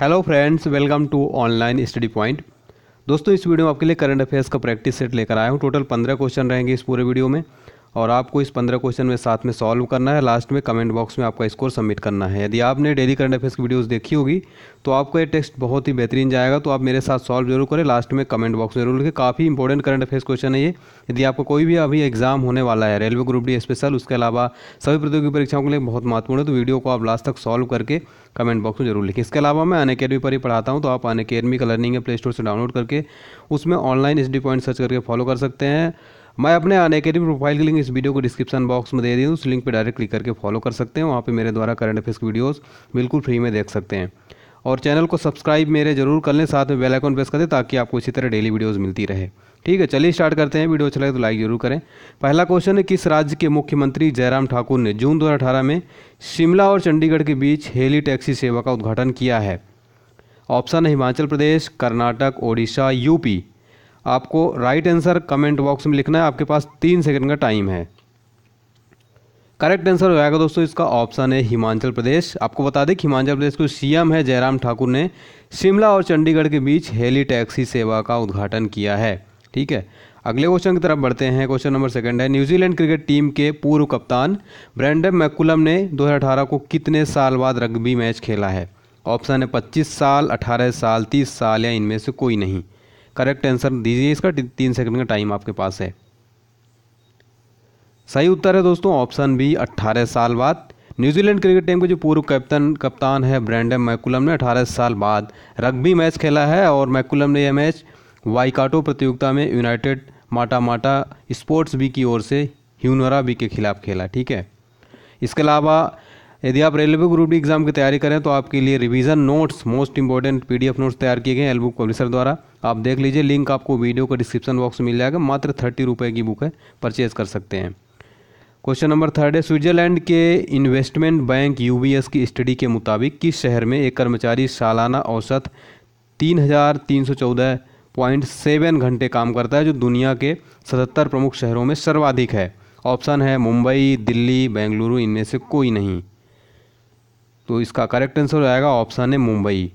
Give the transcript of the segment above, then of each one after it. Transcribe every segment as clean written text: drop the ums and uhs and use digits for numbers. Hello friends, welcome to online study point. दोस्तों, इस video में आपके लिए करंट अफेयर्स का प्रैक्टिस सेट लेकर आया हूँ। टोटल 15 क्वेश्चन रहेंगे इस पूरे वीडियो में और आपको इस 15 क्वेश्चन में साथ में सॉल्व करना है। लास्ट में कमेंट बॉक्स में आपका स्कोर सबमिट करना है। यदि आपने डेली करंट अफेयर्स की वीडियोस देखी होगी तो आपको ये टेक्स्ट बहुत ही बेहतरीन जाएगा। तो आप मेरे साथ सॉल्व जरूर करें, लास्ट में कमेंट बॉक्स में जरूर लिखें। काफ़ी इंपॉर्टेंट करंट अफेयर्स क्वेश्चन है ये। यदि आपको कोई भी अभी एग्जाम होने वाला है, रेलवे ग्रुप डी स्पेशल, उसके अलावा सभी प्रतियोगी परीक्षाओं के लिए बहुत महत्वपूर्ण है, तो वीडियो को आप लास्ट तक सॉल्व करके कमेंट बॉक्स में जरूर लिखें। इसके अलावा मैं अनअकैडमी पर ही पढ़ाता हूँ, तो आप अनअकैडमी का लर्निंग है प्ले स्टोर से डाउनलोड करके उसमें ऑनलाइन स्टडी पॉइंट सर्च करके फॉलो कर सकते हैं। मैं अपने अनअकैडमी प्रोफाइल की लिंक इस वीडियो को डिस्क्रिप्शन बॉक्स में दे दी हूँ, उस लिंक पर डायरेक्ट क्लिक करके फॉलो कर सकते हैं। वहाँ पे मेरे द्वारा करंट अफेयर्स की वीडियोस बिल्कुल फ्री में देख सकते हैं। और चैनल को सब्सक्राइब मेरे जरूर कर लें, साथ में बेल आइकन प्रेस कर दें ताकि आपको इसी तरह डेली वीडियोस मिलती रहे। ठीक है, चलिए स्टार्ट करते हैं। वीडियो अच्छा लगे तो लाइक जरूर करें। पहला क्वेश्चन है, किस राज्य के मुख्यमंत्री जयराम ठाकुर ने जून 2018 में शिमला और चंडीगढ़ के बीच हेली टैक्सी सेवा का उद्घाटन किया है? ऑप्शन है हिमाचल प्रदेश, कर्नाटक, ओडिशा, यूपी। आपको राइट आंसर कमेंट बॉक्स में लिखना है। आपके पास 3 सेकंड का टाइम है। करेक्ट आंसर हो जाएगा दोस्तों इसका ऑप्शन है हिमाचल प्रदेश। आपको बता दें कि हिमाचल प्रदेश के सीएम है जयराम ठाकुर ने शिमला और चंडीगढ़ के बीच हेली टैक्सी सेवा का उद्घाटन किया है। ठीक है, अगले क्वेश्चन की तरफ बढ़ते हैं। क्वेश्चन नंबर सेकंड है, न्यूजीलैंड क्रिकेट टीम के पूर्व कप्तान ब्रैंडन मैकुलम ने 2018 को कितने साल बाद रग्बी मैच खेला है? ऑप्शन है 25 साल, 18 साल, 30 साल या इनमें से कोई नहीं। करेक्ट आंसर दीजिए, इसका 3 सेकंड का टाइम आपके पास है। सही उत्तर है दोस्तों ऑप्शन बी, 18 साल बाद। न्यूजीलैंड क्रिकेट टीम के जो पूर्व कप्तान है ब्रैंडन मैकुलम ने 18 साल बाद रग्बी मैच खेला है और मैकुलम ने यह मैच वाइकाटो प्रतियोगिता में यूनाइटेड माटामाटा स्पोर्ट्स बी की ओर से ह्यूनरा बी के खिलाफ खेला। ठीक है, इसके अलावा यदि आप रेलवे ग्रुप डी एग्जाम की तैयारी करें तो आपके लिए revision notes, most important PDF notes तैयार किए गए हैं एलबुक पब्लिशर द्वारा। आप देख लीजिए, लिंक आपको वीडियो का डिस्क्रिप्शन बॉक्स में मिल जाएगा। मात्र 30 रुपये की बुक है, परचेज कर सकते हैं। क्वेश्चन नंबर थर्ड है, स्विट्जरलैंड के इन्वेस्टमेंट बैंक यूबीएस की स्टडी के मुताबिक किस शहर में एक कर्मचारी सालाना औसत 3314.7 घंटे काम करता है, जो दुनिया के 77 प्रमुख शहरों में सर्वाधिक है? ऑप्शन है मुंबई, दिल्ली, बेंगलुरु, इनमें से कोई नहीं। तो इसका करेक्ट आंसर हो जाएगा ऑप्शन है मुंबई।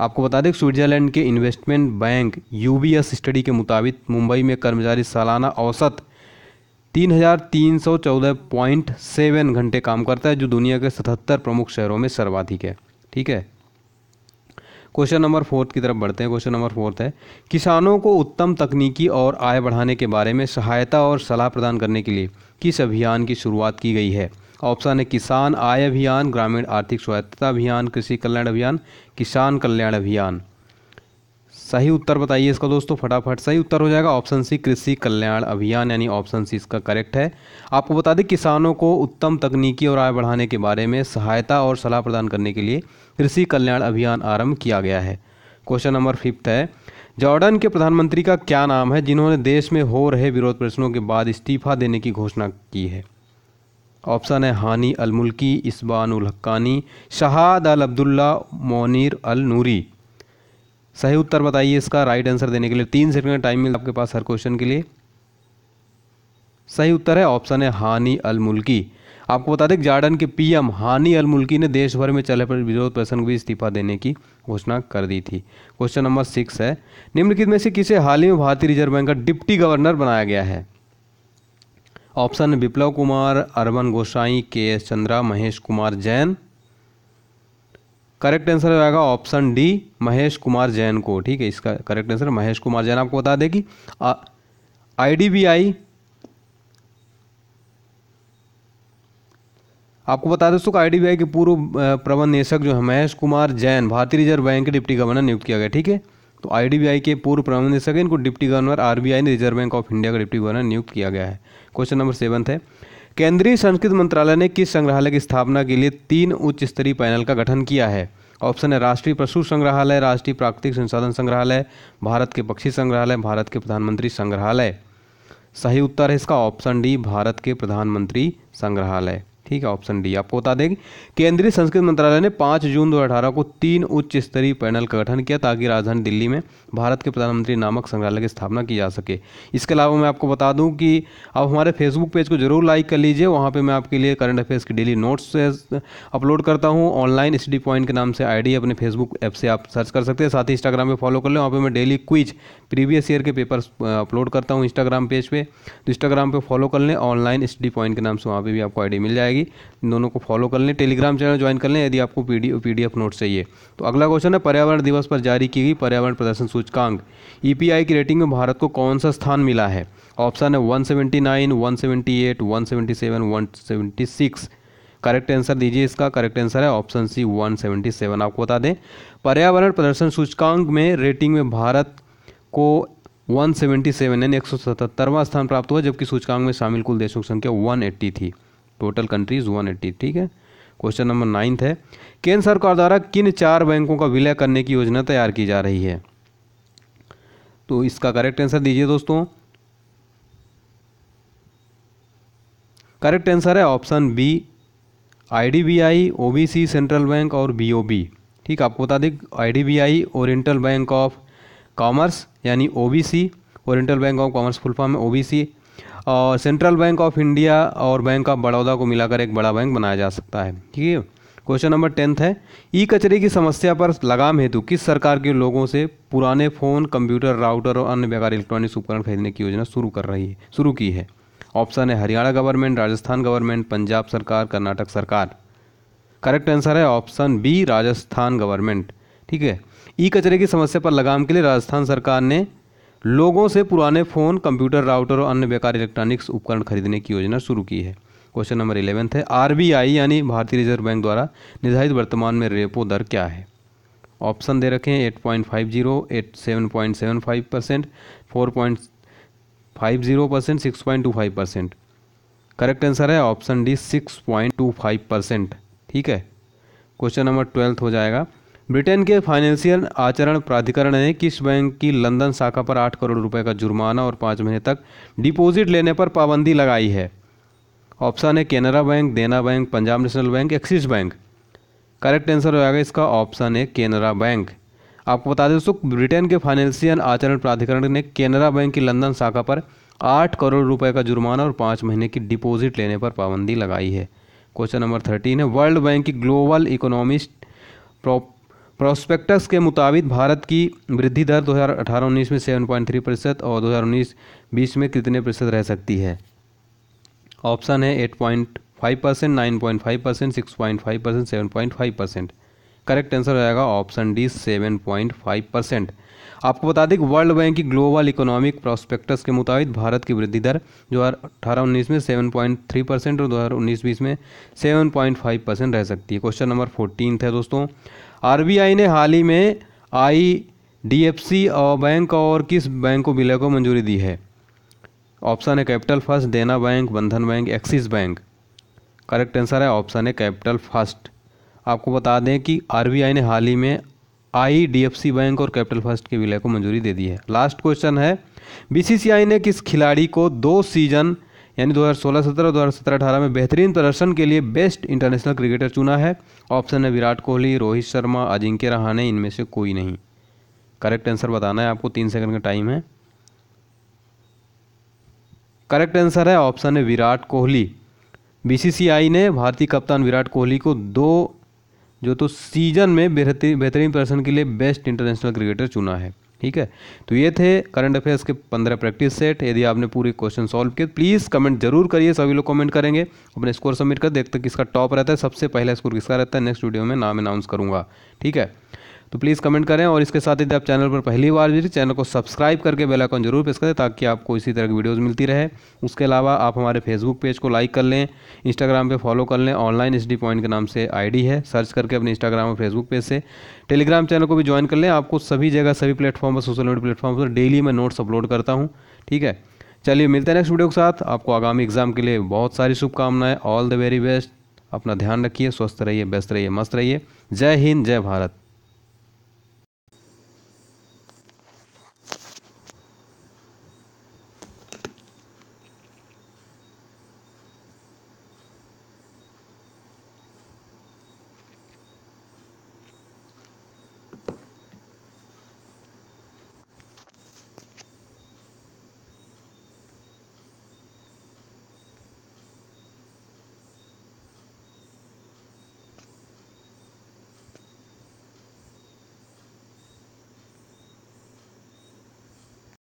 आपको बता दें स्विट्जरलैंड के इन्वेस्टमेंट बैंक यूबीएस स्टडी के मुताबिक मुंबई में कर्मचारी सालाना औसत 3314.7 घंटे काम करता है, जो दुनिया के 77 प्रमुख शहरों में सर्वाधिक है। ठीक है, क्वेश्चन नंबर फोर्थ की तरफ बढ़ते हैं। क्वेश्चन नंबर फोर्थ है, किसानों को उत्तम तकनीकी और आय बढ़ाने के बारे में सहायता और सलाह प्रदान करने के लिए किस अभियान की शुरुआत की गई है? ऑप्शन है किसान आय अभियान, ग्रामीण आर्थिक स्वायत्तता अभियान, कृषि कल्याण अभियान, किसान कल्याण अभियान। सही उत्तर बताइए इसका दोस्तों फटाफट। सही उत्तर हो जाएगा ऑप्शन सी, कृषि कल्याण अभियान, यानी ऑप्शन सी इसका करेक्ट है। आपको बता दें किसानों को उत्तम तकनीकी और आय बढ़ाने के बारे में सहायता और सलाह प्रदान करने के लिए कृषि कल्याण अभियान आरंभ किया गया है। क्वेश्चन नंबर फिफ्थ है, जॉर्डन के प्रधानमंत्री का क्या नाम है जिन्होंने देश में हो रहे विरोध प्रदर्शनों के बाद इस्तीफा देने की घोषणा की है? ऑप्शन है हानी अलमुल्की, इसबान उल हक्कानी, शहाद अल अब्दुल्ला, मोनीर अल नूरी। सही उत्तर बताइए इसका। राइट आंसर देने के लिए 3 सेकंड का टाइम मिलता है आपके पास हर क्वेश्चन के लिए। सही उत्तर है ऑप्शन है हानी अलमुल्की। आपको बता दें जॉर्डन के पीएम हानी अलमुल्की ने देश भर में चले विरोध प्रदर्शन को भी इस्तीफा देने की घोषणा कर दी थी। क्वेश्चन नंबर सिक्स है, निम्नलिखित में से किसे हाल ही में भारतीय रिजर्व बैंक का डिप्टी गवर्नर बनाया गया है? Option Viplav Kumar, Arvan Gosai, K S Chandra, Mahesh Kumar Jain. Correct answer हो जाएगा ऑप्शन डी, महेश कुमार जैन को। ठीक है, इसका करेक्ट आंसर महेश कुमार जैन। आपको बता दें कि आईडीबीआई, आपको बता दें दोस्तों आईडीबीआई के पूर्व प्रबंध निदेशक जो है महेश कुमार जैन भारतीय रिजर्व बैंक के डिप्टी गवर्नर नियुक्त किया गया। ठीक है, तो आईडीबीआई के पूर्व प्रबंध निदेशक, इनको डिप्टी गवर्नर आरबीआई ने रिजर्व बैंक ऑफ इंडिया का डिप्टी गवर्नर नियुक्त किया गया है। क्वेश्चन नंबर सेवंथ है, केंद्रीय संस्कृत मंत्रालय ने किस संग्रहालय की स्थापना के लिए 3 उच्च स्तरीय पैनल का गठन किया है? ऑप्शन है राष्ट्रीय पशु संग्रहालय, राष्ट्रीय प्राकृतिक संसाधन संग्रहालय, भारत के पक्षी संग्रहालय, भारत के प्रधानमंत्री संग्रहालय। सही उत्तर है इसका ऑप्शन डी, भारत के प्रधानमंत्री संग्रहालय। ठीक है, ऑप्शन डी। आपको बता दें कि केंद्रीय संस्कृत मंत्रालय ने 5 जून 2018 को 3 उच्च स्तरीय पैनल का गठन किया ताकि राजधानी दिल्ली में भारत के प्रधानमंत्री नामक संग्रहालय की स्थापना की जा सके। इसके अलावा मैं आपको बता दूं कि आप हमारे फेसबुक पेज को जरूर लाइक कर लीजिए, वहाँ पर मैं आपके लिए करंट अफेयर्स की डेली नोट्स अपलोड करता हूँ। ऑनलाइन स्टडी पॉइंट के नाम से आईडी अपने फेसबुक ऐप से आप सर्च कर सकते हैं, साथ ही इंस्टाग्राम पे फॉलो कर लें, वहाँ पे मैं डेली क्विज प्रीवियस ईयर के पेपर्स अपलोड करता हूँ इंस्टाग्राम पेज पे, तो इंस्टाग्राम पे फॉलो कर लें, ऑनलाइन स्टडी पॉइंट के नाम से वहाँ पे भी आपको आईडी मिल जाएगी। इन दोनों को फॉलो कर लें, टेलीग्राम चैनल ज्वाइन कर लें यदि आपको पीडीएफ नोट्स चाहिए। तो अगला क्वेश्चन है, पर्यावरण दिवस पर जारी की गई पर्यावरण प्रदर्शन सूचकांक ईपीआई की रेटिंग में भारत को कौन सा स्थान मिला है? ऑप्शन है 179, 178, 177, 176। करेक्ट आंसर दीजिए, इसका करेक्ट आंसर है ऑप्शन सी 177। आपको बता दें पर्यावरण प्रदर्शन सूचकांक में रेटिंग में भारत को 177 यानी 177वां स्थान प्राप्त हुआ, जबकि सूचकांक में शामिल कुल देशों की संख्या 180 थी, टोटल कंट्रीज 180। ठीक है, क्वेश्चन नंबर 9 है, केंद्र सरकार द्वारा किन 4 बैंकों का विलय करने की योजना तैयार की जा रही है? तो इसका करेक्ट आंसर दीजिए दोस्तों, करेक्ट आंसर है option B IDBI, OBC central bank और BOB। ठीक, आपको बता दें IDBI oriental bank of commerce यानी OBC, oriental bank of commerce full form है OBC, और सेंट्रल बैंक ऑफ इंडिया और बैंक ऑफ बड़ौदा को मिलाकर एक बड़ा बैंक बनाया जा सकता है। ठीक है, क्वेश्चन नंबर 10 है, ई कचरे की समस्या पर लगाम हेतु किस सरकार के लोगों से पुराने फ़ोन, कंप्यूटर, राउटर और अन्य बेकार इलेक्ट्रॉनिक्स उपकरण खरीदने की योजना शुरू की है? ऑप्शन है हरियाणा गवर्नमेंट, राजस्थान गवर्नमेंट, पंजाब सरकार, कर्नाटक सरकार। करेक्ट आंसर है ऑप्शन बी राजस्थान गवर्नमेंट। ठीक है, ई कचरे की समस्या पर लगाम के लिए राजस्थान सरकार ने लोगों से पुराने फ़ोन, कंप्यूटर, राउटर और अन्य बेकार इलेक्ट्रॉनिक्स उपकरण खरीदने की योजना शुरू की है। क्वेश्चन नंबर 11 है, RBI यानी भारतीय रिजर्व बैंक द्वारा निर्धारित वर्तमान में रेपो दर क्या है? ऑप्शन दे रखे हैं 8.50, 7.75%, 4.50%, 6.25%। करेक्ट आंसर है ऑप्शन डी 6.25%। ठीक है, क्वेश्चन नंबर 12 हो जाएगा, ब्रिटेन के फाइनेंशियल आचरण प्राधिकरण ने किस बैंक की लंदन शाखा पर 8 करोड़ रुपए का जुर्माना और 5 महीने तक डिपॉजिट लेने पर पाबंदी लगाई है? ऑप्शन है Canara bank, Dena bank, Punjab national bank, axis bank. Correct answer हो जाएगा इसका ऑप्शन है केनरा बैंक। आपको बता दें दोस्तों, ब्रिटेन के फाइनेंशियल आचरण प्राधिकरण ने केनरा बैंक की लंदन शाखा पर 8 करोड़ रुपए का जुर्माना और 5 महीने की डिपॉजिट लेने पर पाबंदी लगाई है। क्वेश्चन नंबर 13 है, वर्ल्ड बैंक की ग्लोबल इकोनॉमिस्ट प्रोस्पेक्टस के मुताबिक भारत की वृद्धि दर 2018-19 में 7.3% और 2019-20 में कितने प्रतिशत रह सकती है? ऑप्शन है 8.5%, 9.5%, 6.5%, 7.5%। करेक्ट आंसर हो जाएगा ऑप्शन डी 7.5%। आपको बता दें कि वर्ल्ड बैंक की ग्लोबल इकोनॉमिक प्रोस्पेक्टस के मुताबिक भारत की वृद्धि दर 2018-19 में 7.3% और 2019-20 में 7.5% रह सकती है। क्वेश्चन नंबर 14 है दोस्तों, आरबीआई ने हाल ही में IDFC बैंक और किस बैंक को विलय को मंजूरी दी है? ऑप्शन है capital first, Dena bank, Bandhan bank, axis bank. Correct answer है ऑप्शन है कैपिटल फर्स्ट। आपको बता दें कि आरबीआई ने हाल ही में IDFC बैंक और कैपिटल फर्स्ट के विलय को मंजूरी दे दी है। लास्ट क्वेश्चन है, BCCI ने किस खिलाड़ी को 2 सीजन यानी 2016-17 और 2017-18 में बेहतरीन प्रदर्शन के लिए बेस्ट इंटरनेशनल क्रिकेटर चुना है? ऑप्शन है विराट कोहली, रोहित शर्मा, अजिंक्य रहाणे, इनमें से कोई नहीं। करेक्ट आंसर बताना है आपको, 3 सेकंड का टाइम है। करेक्ट आंसर है ऑप्शन है विराट कोहली। BCCI ने भारतीय कप्तान विराट कोहली को 2 सीजन में बेहतरीन प्रदर्शन के लिए बेस्ट इंटरनेशनल क्रिकेटर चुना है। ठीक है, तो ये थे करंट अफेयर्स के 15 प्रैक्टिस सेट। यदि आपने पूरे क्वेश्चन सॉल्व किए प्लीज़ कमेंट जरूर करिए, सभी लोग कमेंट करेंगे, अपने स्कोर सबमिट कर देखते किसका टॉप रहता है, सबसे पहला स्कोर किसका रहता है, नेक्स्ट वीडियो में नाम अनाउंस करूँगा। ठीक है, तो प्लीज़ कमेंट करें, और इसके साथ यदि आप चैनल पर पहली बार भी चैनल को सब्सक्राइब करके बेल आइकन जरूर प्रेस करें ताकि आपको इसी तरह की वीडियोस मिलती रहे। उसके अलावा आप हमारे फेसबुक पेज को लाइक कर लें, इंस्टाग्राम पे फॉलो कर लें, ऑनलाइन स्टडी पॉइंट के नाम से आईडी है, सर्च करके अपने इंस्टाग्राम और फेसबुक पेज से, टेलीग्राम चैनल को भी ज्वाइन कर लें। आपको सभी जगह सभी प्लेटफॉर्म पर, सोशल मीडिया प्लेटफॉर्म पर डेली मैं नोट्स अपलोड करता हूँ। ठीक है, चलिए मिलते हैं नेक्स्ट वीडियो के साथ। आपको आगामी एग्जाम के लिए बहुत सारी शुभकामनाएँ, ऑल द वेरी बेस्ट, अपना ध्यान रखिए, स्वस्थ रहिए, व्यस्त रहिए, मस्त रहिए। जय हिंद, जय भारत।